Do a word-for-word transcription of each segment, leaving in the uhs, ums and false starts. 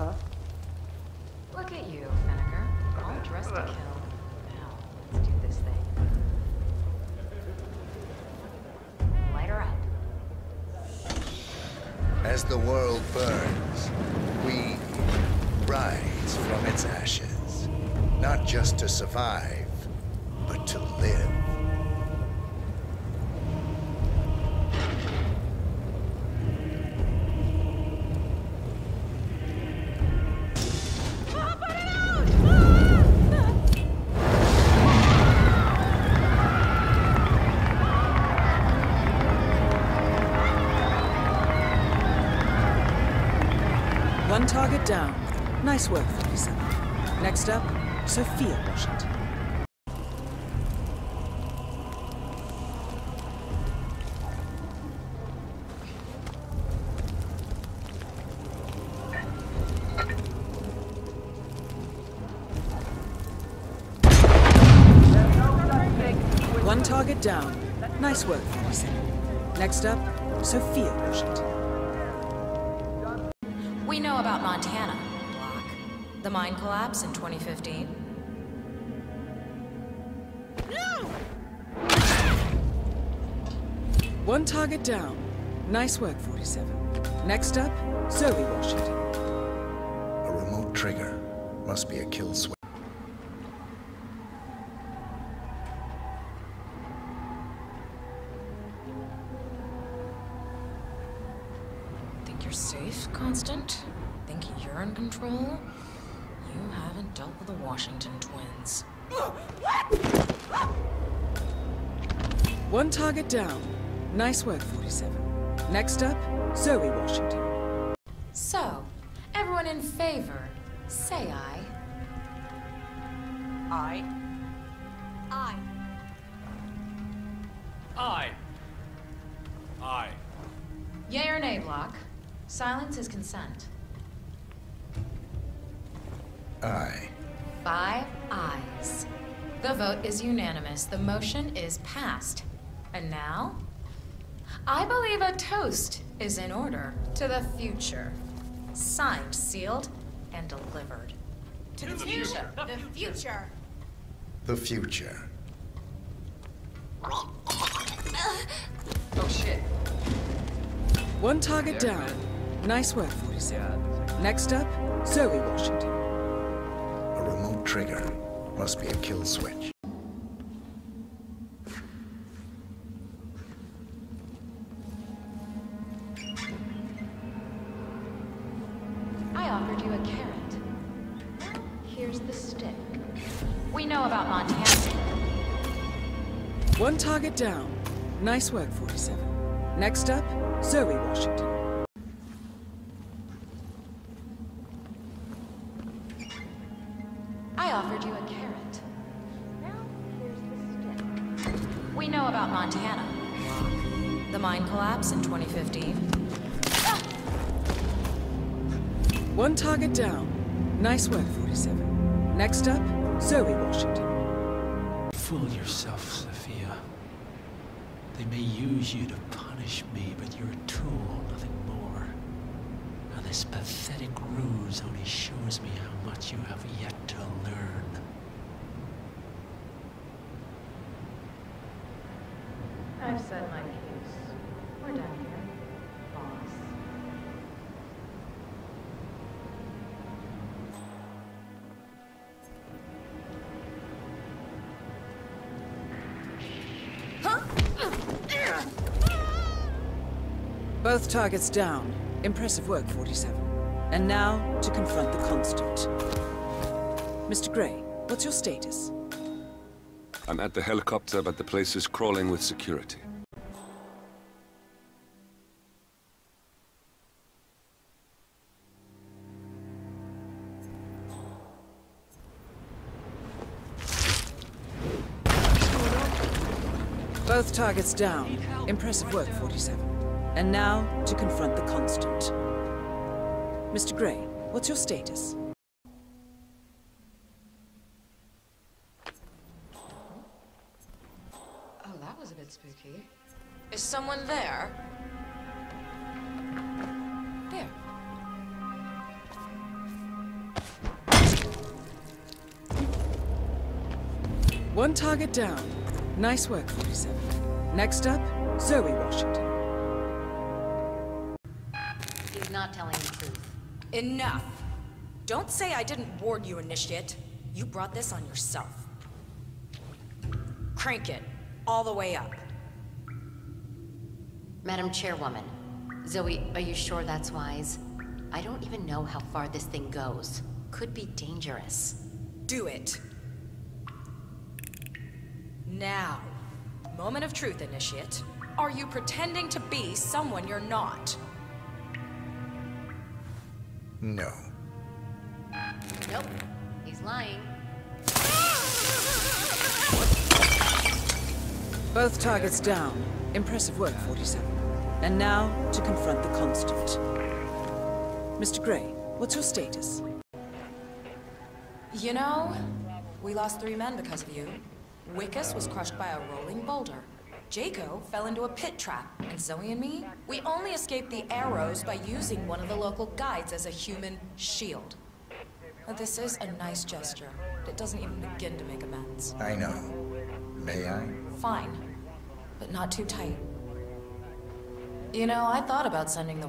huh? Look at you, Feneker. All dressed to kill. Now, let's do this thing. Light her up. As the world burns, we rise from its ashes. Not just to survive, but to live. Target down. Nice work, forty-seven. Next up, Sophia Washington. One target down. Nice work, forty-seven. Next up, Sophia Washington. We know about Montana, Block. The mine collapse in twenty fifteen. No! One target down. Nice work, forty-seven. Next up, Zoe Washington. A remote trigger must be a kill switch. You're safe, Constant? Think you're in control? You haven't dealt with the Washington twins. One target down. Nice work, forty-seven. Next up, Zoe Washington. So, everyone in favor, say aye. Aye. Aye. Aye. Aye. Yay or nay, Block? Silence is consent. Aye. Five ayes. The vote is unanimous. The motion is passed. And now, I believe a toast is in order to the future. Signed, sealed, and delivered. To the future! The future! The future. Oh shit. One target down. Nice work, forty-seven. Next up, Zoe Washington. A remote trigger must be a kill switch. I offered you a carrot. Here's the stick. We know about Montana. One target down. Nice work, forty-seven. Next up, Zoe Washington. I offered you a carrot. Now, here's the stick. We know about Montana. The mine collapse in twenty fifteen. Ah! One target down. Nice work, forty-seven. Next up, Zoe Washington. Fool yourself, Sophia. They may use you to punish me, but you're a tool, nothing more. Now this pathetic ruse only shows me how much you have yet to learn. I've said my piece. We're done here, boss. Both targets down. Impressive work, forty-seven. And now, to confront the Constant. Mister Gray, what's your status? I'm at the helicopter, but the place is crawling with security. Both targets down. Impressive work, forty-seven. And now, to confront the Constant. Mister Gray, what's your status? Oh, that was a bit spooky. Is someone there? There. One target down. Nice work, forty-seven. Next up, Zoe Washington. He's not telling the truth. Enough! Don't say I didn't warn you, initiate. You brought this on yourself. Crank it, all the way up. Madam Chairwoman, Zoe, are you sure that's wise? I don't even know how far this thing goes. Could be dangerous. Do it. Now. Moment of truth, initiate. Are you pretending to be someone you're not? No. Nope. He's lying. Both targets down. Impressive work, forty-seven. And now, to confront the Constant. Mister Gray, what's your status? You know, we lost three men because of you. Wickus was crushed by a rolling boulder. Jaco fell into a pit trap, and Zoe and me, we only escaped the arrows by using one of the local guides as a human shield. This is a nice gesture, but it doesn't even begin to make amends. I know. May I? Fine, but not too tight. You know, I thought about sending the...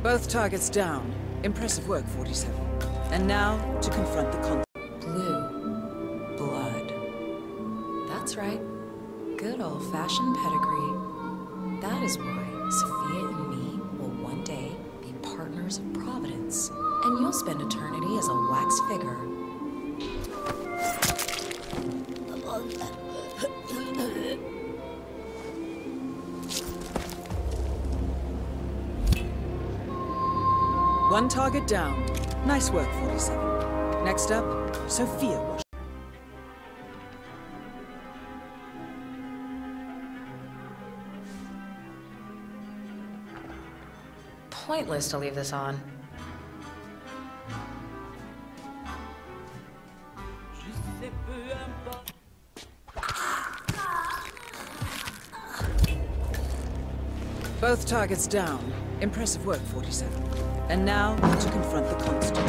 Both targets down. Impressive work, forty-seven. And now, to confront the con- Blue. Blood. That's right. Good old-fashioned pedigree. That is why Sophia and me will one day be partners of Providence. And you'll spend eternity as a wax figure. One target down. Nice work, forty-seven. Next up, Sophia Washington. Pointless to leave this on. Both targets down. Impressive work, forty-seven. And now, to confront the Constant.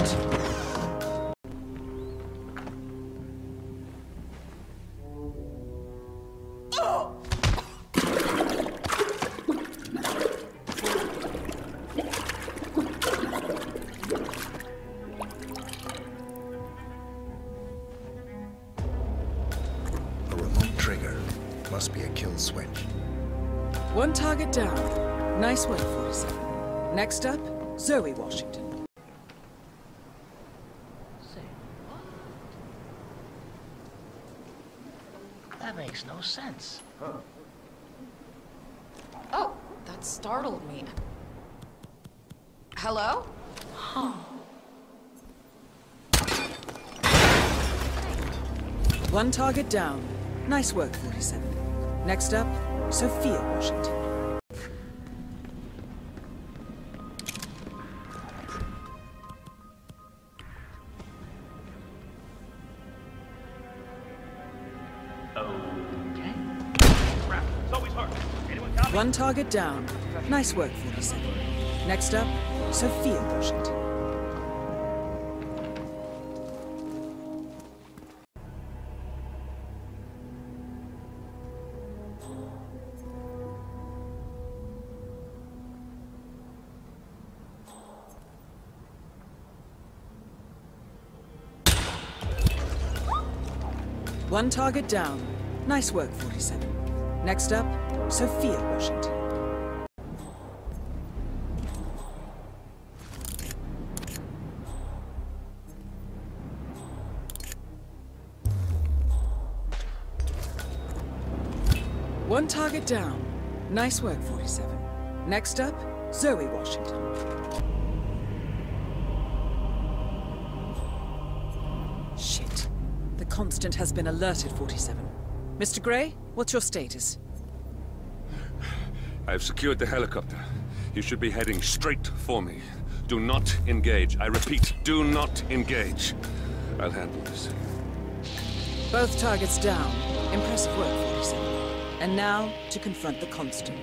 Oh! A remote trigger. Must be a kill switch. One target down. Nice work, forty-seven. Next up, Zoe Washington. That makes no sense. Huh. Oh, that startled me. Hello? One target down. Nice work, forty-seven. Next up, Sophia Washington. One target down. Nice work, forty-seven. Next up, Sophia Washington. One target down. Nice work, forty-seven. Next up, Sophia Washington. One target down. Nice work, forty-seven. Next up, Zoe Washington. Shit. The Constant has been alerted, forty-seven. Mister Gray, what's your status? I've secured the helicopter. You should be heading straight for me. Do not engage. I repeat, do not engage. I'll handle this. Both targets down. Impressive work, forty-seven. And now, to confront the Constant.